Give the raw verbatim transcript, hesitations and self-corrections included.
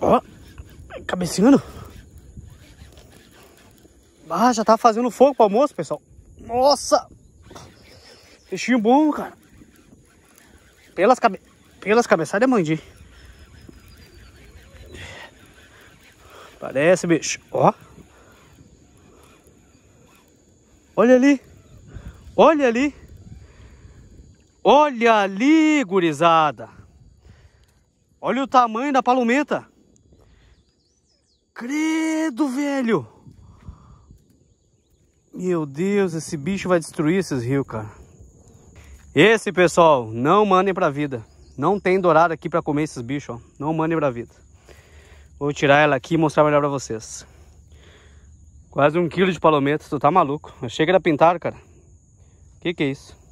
Ó, cabeceando. Ah, já tá fazendo fogo pro almoço, pessoal. Nossa! Peixinho bom, cara. Pelas, cabe... Pelas cabeçadas é mandí. Parece, bicho. Ó. Olha ali. Olha ali. Olha ali, gurizada. Olha o tamanho da palometa. Credo, velho. Meu Deus, esse bicho vai destruir esses rios, cara. Esse, pessoal, não mandem pra vida. Não tem dourado aqui pra comer esses bichos, ó. Não mandem pra vida. Vou tirar ela aqui e mostrar melhor pra vocês. Quase um quilo de palometa, tu tá maluco. Achei que era pintado, cara. Que que é isso?